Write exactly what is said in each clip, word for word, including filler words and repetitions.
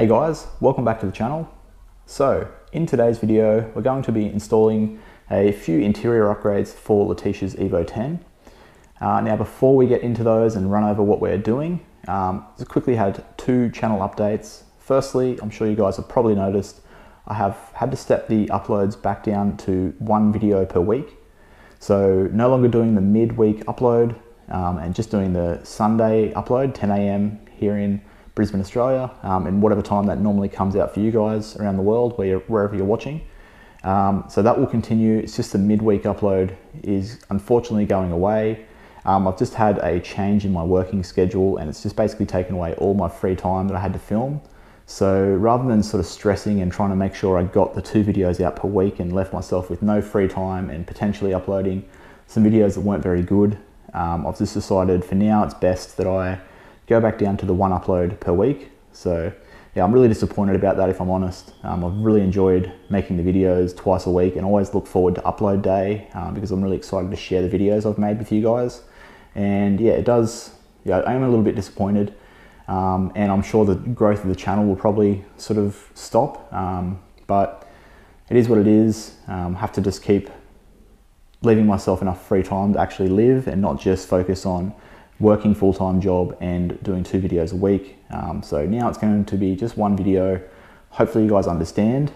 Hey guys, welcome back to the channel. So in today's video, we're going to be installing a few interior upgrades for Letitia's Evo ten. Uh, now before we get into those and run over what we're doing, um, I quickly had two channel updates. Firstly, I'm sure you guys have probably noticed, I have had to step the uploads back down to one video per week. So no longer doing the midweek upload um, and just doing the Sunday upload, ten A M here in Brisbane, Australia, um, and whatever time that normally comes out for you guys around the world, where you're, wherever you're watching. Um, so that will continue. It's just the midweek upload is unfortunately going away. Um, I've just had a change in my working schedule and it's just basically taken away all my free time that I had to film. So rather than sort of stressing and trying to make sure I got the two videos out per week and left myself with no free time and potentially uploading some videos that weren't very good, um, I've just decided for now it's best that I go back down to the one upload per week. So yeah, I'm really disappointed about that if I'm honest. Um, I've really enjoyed making the videos twice a week and always look forward to upload day um, because I'm really excited to share the videos I've made with you guys. And yeah, it does, yeah, I'm a little bit disappointed um, and I'm sure the growth of the channel will probably sort of stop, um, but it is what it is. Um, have to just keep leaving myself enough free time to actually live and not just focus on working full-time job and doing two videos a week. Um, so now it's going to be just one video. Hopefully you guys understand.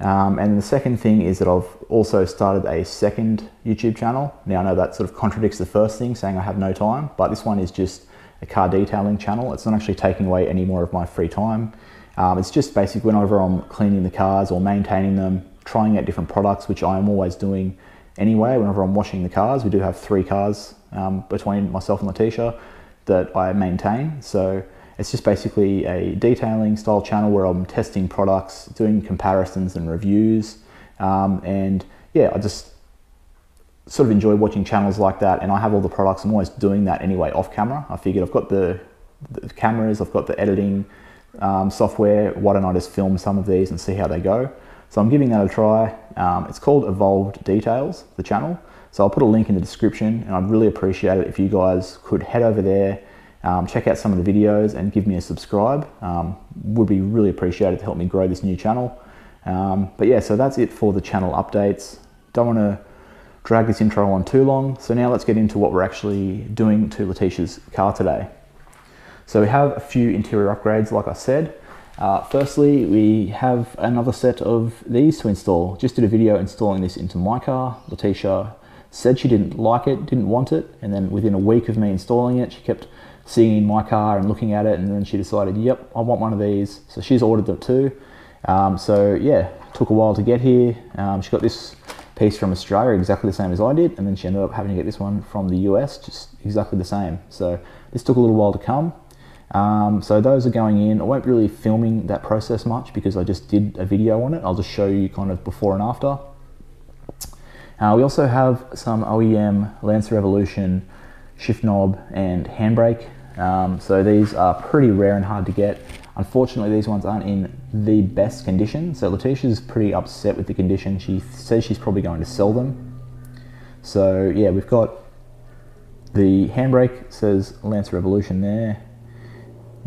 Um, and the second thing is that I've also started a second YouTube channel. Now I know that sort of contradicts the first thing, saying I have no time, but this one is just a car detailing channel. It's not actually taking away any more of my free time. Um, it's just basically whenever I'm cleaning the cars or maintaining them, trying out different products, which I am always doing anyway. Whenever I'm washing the cars, we do have three cars Um, between myself and Letitia that I maintain. So it's just basically a detailing style channel where I'm testing products, doing comparisons and reviews. Um, and yeah, I just sort of enjoy watching channels like that. And I have all the products. I'm always doing that anyway off camera. I figured I've got the, the cameras, I've got the editing um, software. Why don't I just film some of these and see how they go? So I'm giving that a try. Um, it's called Evolved Details, the channel. So I'll put a link in the description and I'd really appreciate it if you guys could head over there, um, check out some of the videos and give me a subscribe. Um, would be really appreciated to help me grow this new channel. Um, but yeah, so that's it for the channel updates. Don't want to drag this intro on too long. So now let's get into what we're actually doing to Letitia's car today. So we have a few interior upgrades, like I said. Uh, firstly, we have another set of these to install. Just did a video installing this into my car. Letitia said she didn't like it, didn't want it, and then within a week of me installing it, she kept seeing my car and looking at it, and then she decided, yep, I want one of these. So she's ordered them too. Um, so yeah, took a while to get here. Um, she got this piece from Australia, exactly the same as I did, and then she ended up having to get this one from the U S, just exactly the same. So this took a little while to come. Um, so those are going in. I won't be really filming that process much because I just did a video on it. I'll just show you kind of before and after. Uh, we also have some O E M Lancer Evolution shift knob and handbrake. Um, so these are pretty rare and hard to get. Unfortunately, these ones aren't in the best condition. So Letitia's pretty upset with the condition. She says she's probably going to sell them. So yeah, we've got the handbrake, says Lancer Evolution there.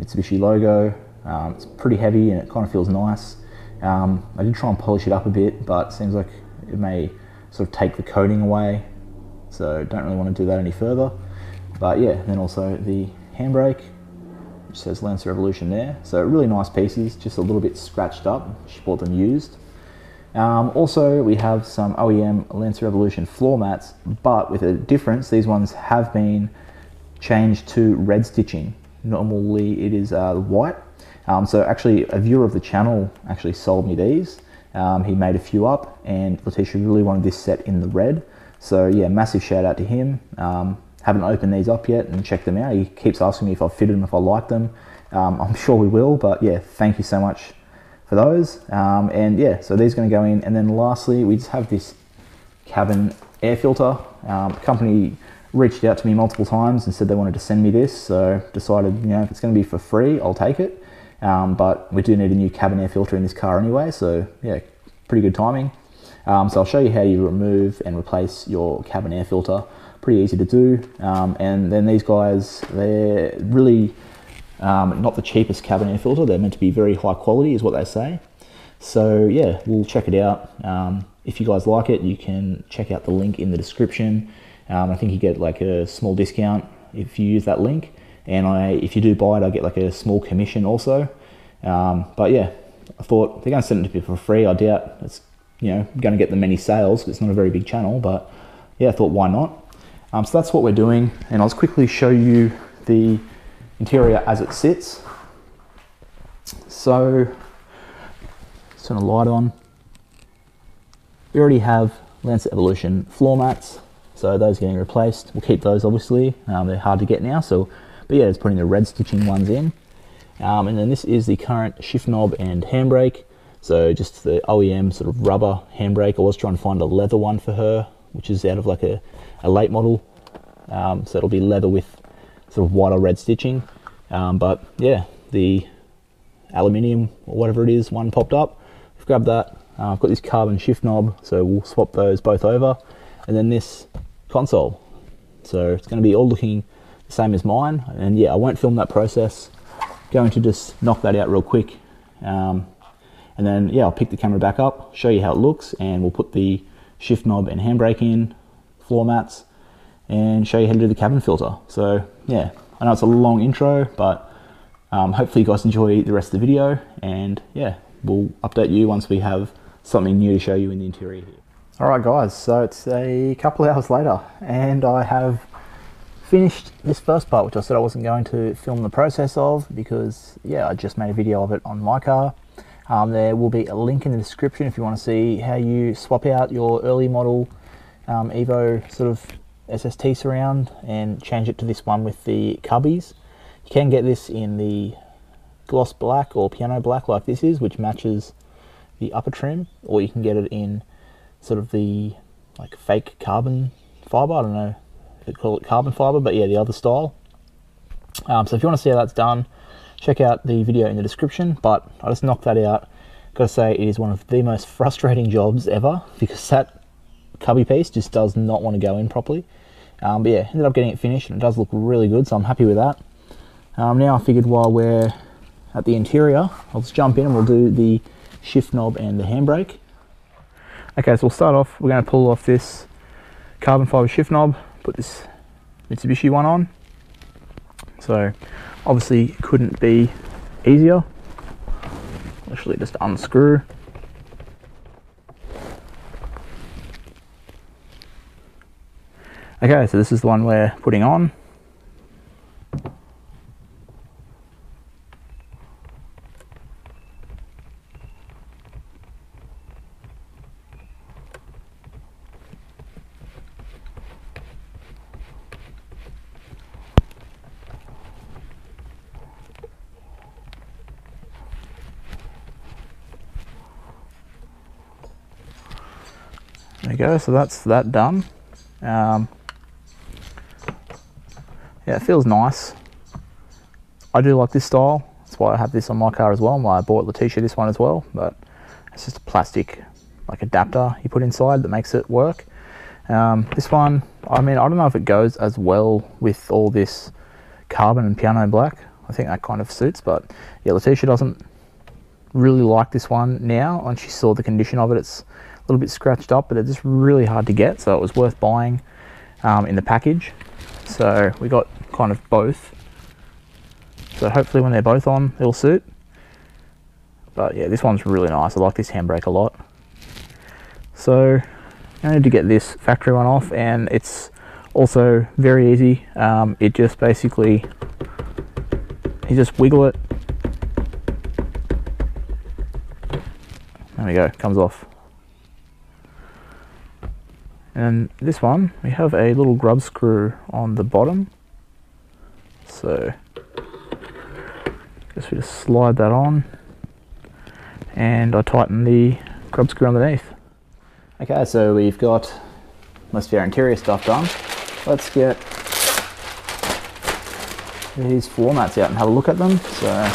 Mitsubishi logo. Um, it's pretty heavy and it kind of feels nice. Um, I did try and polish it up a bit, but it seems like it may sort of take the coating away, so don't really want to do that any further. But yeah, and then also the handbrake, which says Lancer Evolution there. So really nice pieces, just a little bit scratched up. She bought them used. Um, also, we have some O E M Lancer Evolution floor mats, but with a difference. These ones have been changed to red stitching. Normally it is uh, white. Um, so actually a viewer of the channel actually sold me these. Um, he made a few up and Letitia really wanted this set in the red. So yeah, massive shout out to him. Um, haven't opened these up yet and checked them out. He keeps asking me if I've fitted them, if I like them. Um, I'm sure we will, but yeah, thank you so much for those. Um, and yeah, so these are gonna go in. And then lastly, we just have this cabin air filter. Um, the company reached out to me multiple times and said they wanted to send me this. So decided, you know, if it's gonna be for free, I'll take it. Um, but we do need a new cabin air filter in this car anyway, so yeah, pretty good timing. Um, so I'll show you how you remove and replace your cabin air filter. Pretty easy to do. Um, and then these guys, they're really Um, not the cheapest cabin air filter. They're meant to be very high quality is what they say. So yeah, we'll check it out. Um, if you guys like it, you can check out the link in the description. Um, I think you get like a small discount if you use that link. And I, if you do buy it, I get like a small commission also. Um, but yeah, I thought they're going to send it to people for free. I doubt it's, you know, going to get them many sales because it's not a very big channel. But yeah, I thought why not? Um, so that's what we're doing. And I'll just quickly show you the interior as it sits. So let's turn a light on. We already have Lancer Evolution floor mats. So those are getting replaced. We'll keep those obviously. Um, they're hard to get now. So, but yeah, it's putting the red stitching ones in. Um, and then this is the current shift knob and handbrake. So just the O E M sort of rubber handbrake. I was trying to find a leather one for her, which is out of like a, a late model. Um, so it'll be leather with sort of white or red stitching. Um, but yeah, the aluminium or whatever it is, one popped up. I've grabbed that. Uh, I've got this carbon shift knob. So we'll swap those both over. And then this console. So it's going to be all looking the same as mine. And yeah, I won't film that process. Going to just knock that out real quick, um, and then yeah, I'll pick the camera back up, show you how it looks, and we'll put the shift knob and handbrake in, floor mats, and show you how to do the cabin filter. So yeah, I know it's a long intro, but um, hopefully you guys enjoy the rest of the video, and yeah, we'll update you once we have something new to show you in the interior here. Alright guys, so it's a couple of hours later, and I have finished this first part, which I said I wasn't going to film the process of because yeah, I just made a video of it on my car. Um, there will be a link in the description if you want to see how you swap out your early model um, Evo sort of S S T surround and change it to this one with the cubbies. You can get this in the gloss black or piano black like this is, which matches the upper trim, or you can get it in sort of the like fake carbon fiber, I don't know. They call it carbon fiber, but yeah, the other style. Um, so if you want to see how that's done, check out the video in the description, but I just knocked that out. Gotta say, it is one of the most frustrating jobs ever because that cubby piece just does not want to go in properly. Um, but yeah, ended up getting it finished and it does look really good, so I'm happy with that. Um, now I figured while we're at the interior, I'll just jump in and we'll do the shift knob and the handbrake. Okay, so we'll start off, we're going to pull off this carbon fiber shift knob. Put this Mitsubishi one on. So obviously couldn't be easier. Literally just unscrew. Okay, so this is the one we're putting on. Go, so that's that done. Um, yeah, it feels nice. I do like this style. That's why I have this on my car as well. I bought Letitia this one as well, but it's just a plastic like adapter you put inside that makes it work. Um, this one, I mean, I don't know if it goes as well with all this carbon and piano black. I think that kind of suits, but yeah, Letitia doesn't really like this one now, and she saw the condition of it. It's a little bit scratched up, but they're just really hard to get, so it was worth buying um, in the package. So we got kind of both, so hopefully when they're both on it'll suit. But yeah, this one's really nice. I like this handbrake a lot. So I need to get this factory one off, and it's also very easy. Um, it just basically, you just wiggle it, there we go, it comes off. And this one, we have a little grub screw on the bottom. So, I guess we just slide that on. And I tighten the grub screw underneath. Okay, so we've got most of our interior stuff done. Let's get these floor mats out and have a look at them. So,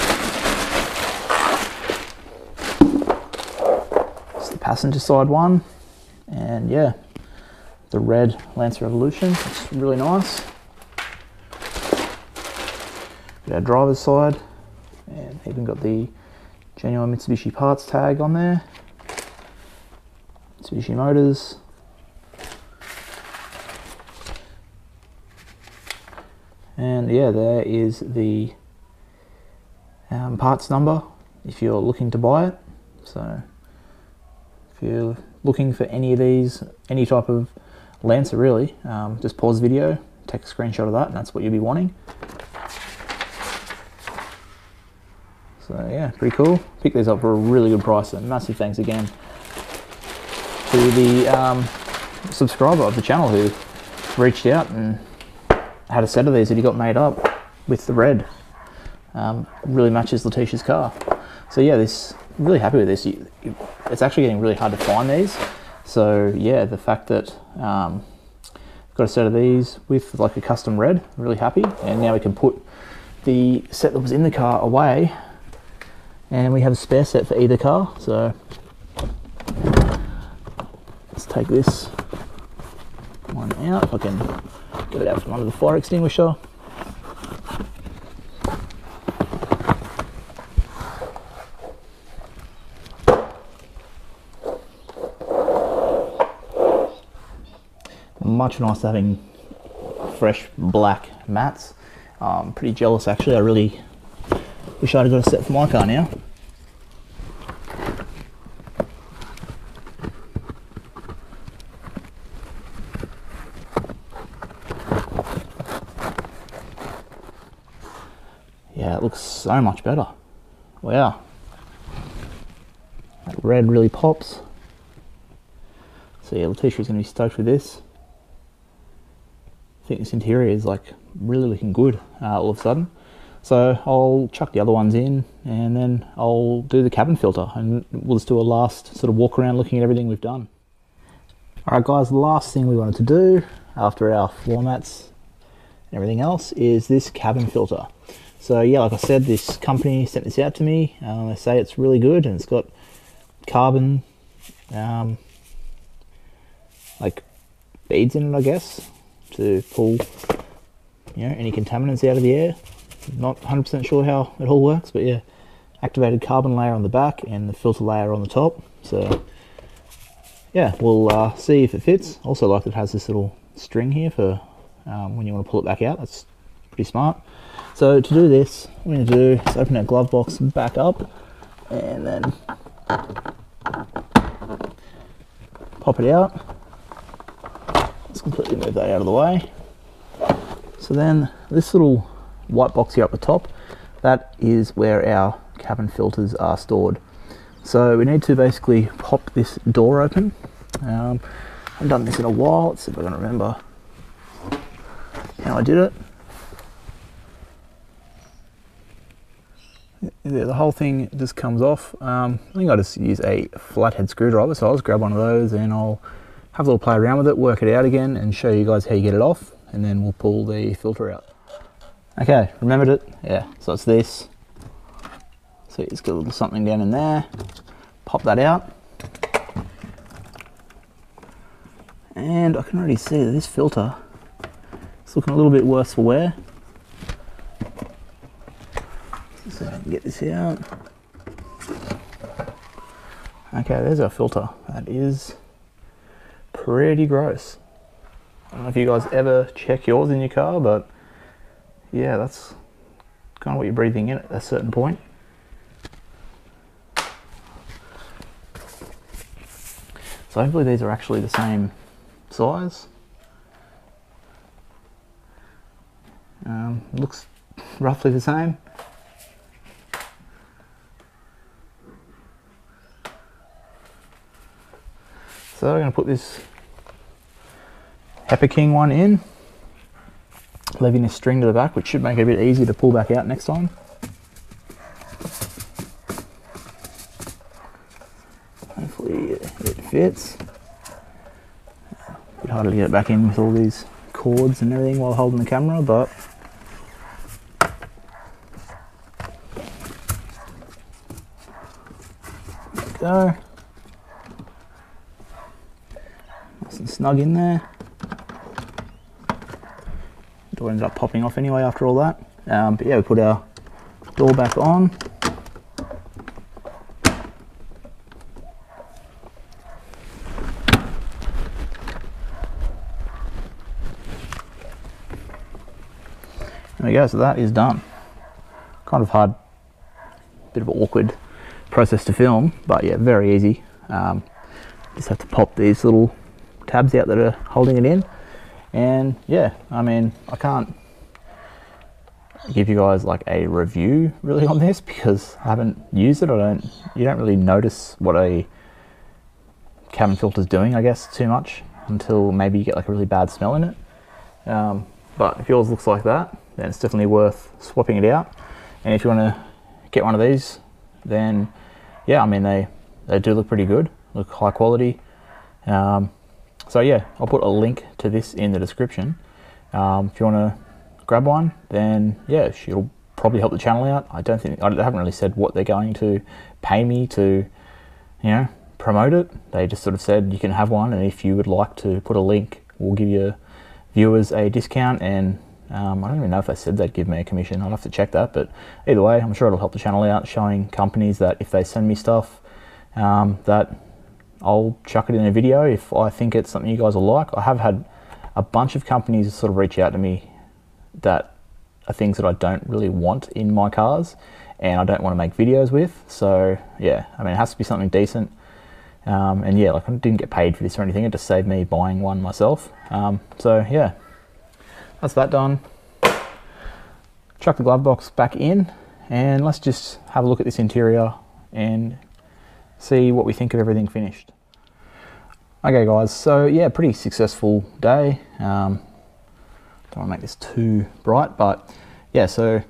it's the passenger side one. And yeah. The red Lancer Evolution, it's really nice. Got our driver's side, and even got the genuine Mitsubishi parts tag on there. Mitsubishi motors. And yeah, there is the um, parts number if you're looking to buy it. So if you're looking for any of these, any type of Lancer really, um, just pause the video, take a screenshot of that, and that's what you'll be wanting. So yeah, pretty cool. Pick these up for a really good price, and massive thanks again to the um, subscriber of the channel who reached out and had a set of these that he got made up with the red. Um, really matches Letitia's car. So yeah, this, really happy with this. You, you, it's actually getting really hard to find these. So yeah, the fact that um, I've got a set of these with like a custom red, really happy. And now we can put the set that was in the car away, and we have a spare set for either car. So let's take this one out, if I can get it out from under the fire extinguisher. Much nicer having fresh black mats. I'm pretty jealous actually. I really wish I'd got a set for my car now. Yeah, it looks so much better. Wow. That red really pops. So yeah, Letitia's gonna be stoked with this. I think this interior is like really looking good uh, all of a sudden. So I'll chuck the other ones in, and then I'll do the cabin filter, and we'll just do a last sort of walk around looking at everything we've done. Alright guys, the last thing we wanted to do after our floor mats and everything else is this cabin filter. So yeah, like I said, this company sent this out to me. Um, they say it's really good, and it's got carbon um, like beads in it, I guess, to pull, you know, any contaminants out of the air. Not one hundred percent sure how it all works, but yeah, activated carbon layer on the back and the filter layer on the top. So yeah, we'll uh, see if it fits. Also like that it has this little string here for um, when you want to pull it back out. That's pretty smart. So to do this, what we're going to do is open our glove box back up, and then pop it out. Let's completely move that out of the way. So then this little white box here up the top, that is where our cabin filters are stored. So we need to basically pop this door open. Um, I haven't done this in a while. Let's see if I can remember how I did it. Yeah, the whole thing just comes off. Um, I think I just use a flathead screwdriver, so I'll just grab one of those and I'll have a little play around with it, work it out again, and show you guys how you get it off, and then we'll pull the filter out. Okay, remembered it? Yeah, so it's this. So it's got a little something down in there. Pop that out. And I can already see that this filter is looking a little bit worse for wear. So I can get this out. Okay, there's our filter. That is pretty gross. I don't know if you guys ever check yours in your car, but yeah, that's kind of what you're breathing in at a certain point. So hopefully these are actually the same size. Um, looks roughly the same. So I'm going to put this HEPA King one in, leaving this string to the back, which should make it a bit easier to pull back out next time. Hopefully it fits. A bit harder to get it back in with all these cords and everything while holding the camera, but there we go. Nice and snug in there. Door ended up popping off anyway after all that. Um, but yeah, we put our door back on. There we go, so that is done. Kind of hard, bit of an awkward process to film, but yeah, very easy. Um, just have to pop these little tabs out that are holding it in, and yeah, I mean, I can't give you guys like a review really on this because I haven't used it. I don't, you don't really notice what a cabin filter is doing, I guess, too much until maybe you get like a really bad smell in it. Um, But if yours looks like that, then it's definitely worth swapping it out. And if you want to get one of these, then yeah, I mean, they, they do look pretty good, look high quality. Um, so yeah, I'll put a link to this in the description. Um, if you want to grab one, then yeah, it'll probably help the channel out. I don't think, I haven't really said what they're going to pay me to, you know, promote it. They just sort of said you can have one, and if you would like to put a link, we'll give you a viewers a discount, and um, I don't even know if they said they'd give me a commission. I'll have to check that, but either way, I'm sure it'll help the channel out, showing companies that if they send me stuff, um, that I'll chuck it in a video if I think it's something you guys will like. I have had a bunch of companies sort of reach out to me that are things that I don't really want in my cars and I don't want to make videos with, so yeah, I mean, it has to be something decent. Um, and yeah, like, I didn't get paid for this or anything, it just saved me buying one myself. Um, so yeah, that's that done. Chuck the glove box back in, and let's just have a look at this interior and see what we think of everything finished. Okay guys, so yeah, pretty successful day. Um, don't want to make this too bright, but yeah, so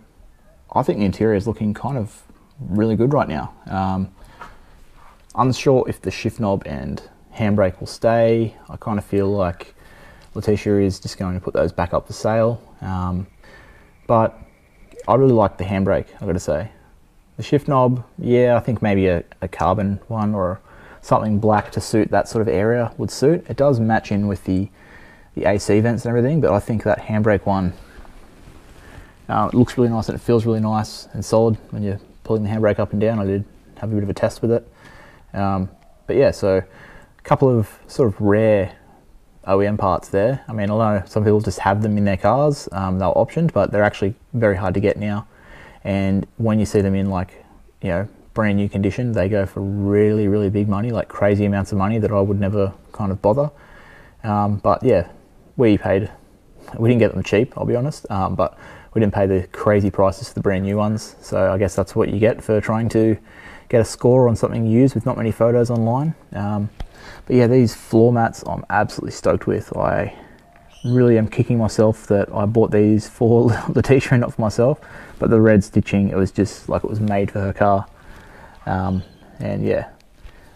I think the interior is looking kind of really good right now. Um, Unsure if the shift knob and handbrake will stay. I kind of feel like Letitia is just going to put those back up for sale. Um, but I really like the handbrake, I've got to say. The shift knob, yeah, I think maybe a, a carbon one or something black to suit that sort of area would suit. It does match in with the, the A C vents and everything, but I think that handbrake one, uh, it looks really nice and it feels really nice and solid when you're pulling the handbrake up and down. I did have a bit of a test with it. Um, but yeah, so a couple of sort of rare O E M parts there. I mean, I know some people just have them in their cars, um, they're optioned, but they're actually very hard to get now. And when you see them in, like, you know, brand new condition, they go for really, really big money, like crazy amounts of money that I would never kind of bother. Um, but yeah, we paid, we didn't get them cheap, I'll be honest, um, but we didn't pay the crazy prices for the brand new ones. So I guess that's what you get for trying to get a score on something used with not many photos online. Um, but yeah, these floor mats I'm absolutely stoked with. I really am kicking myself that I bought these for Letitia and not for myself, but the red stitching, it was just like it was made for her car. Um, and yeah,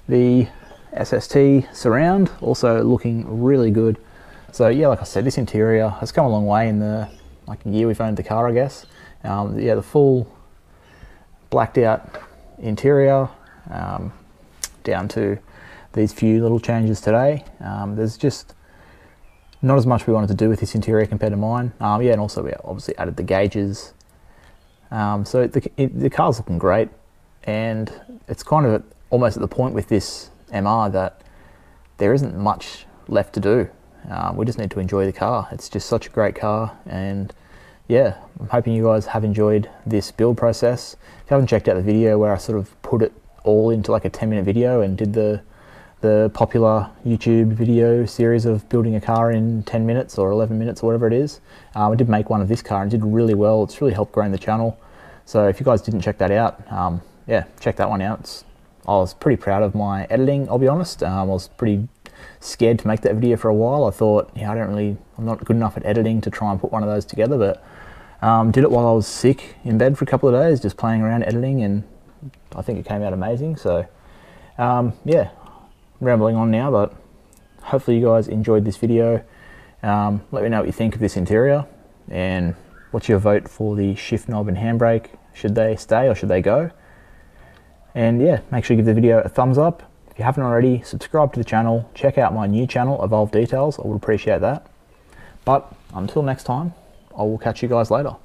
the S S T surround also looking really good. So yeah, like I said, this interior has come a long way in the like year we've owned the car, I guess. Um, yeah, the full blacked out interior, um, down to these few little changes today. Um, there's just not as much we wanted to do with this interior compared to mine. Um, yeah, and also we obviously added the gauges. Um, so the, it, the car's looking great, and it's kind of almost at the point with this M R that there isn't much left to do. Um, we just need to enjoy the car. It's just such a great car, and yeah, I'm hoping you guys have enjoyed this build process. If you haven't checked out the video where I sort of put it all into like a ten minute video and did the the popular YouTube video series of building a car in ten minutes or eleven minutes or whatever it is, um, I did make one of this car and did really well. It's really helped grow the channel. So if you guys didn't check that out, um, yeah, check that one out. It's, I was pretty proud of my editing, I'll be honest. Um, I was pretty scared to make that video for a while. I thought, yeah, I don't really, I'm not good enough at editing to try and put one of those together, but um, did it while I was sick in bed for a couple of days, just playing around editing, and I think it came out amazing. So um, yeah, I'm rambling on now, but hopefully you guys enjoyed this video. Um, let me know what you think of this interior, and what's your vote for the shift knob and handbrake? Should they stay or should they go? And yeah, make sure you give the video a thumbs up. If you haven't already, subscribe to the channel, check out my new channel, Evolved Details, I would appreciate that. But until next time, I will catch you guys later.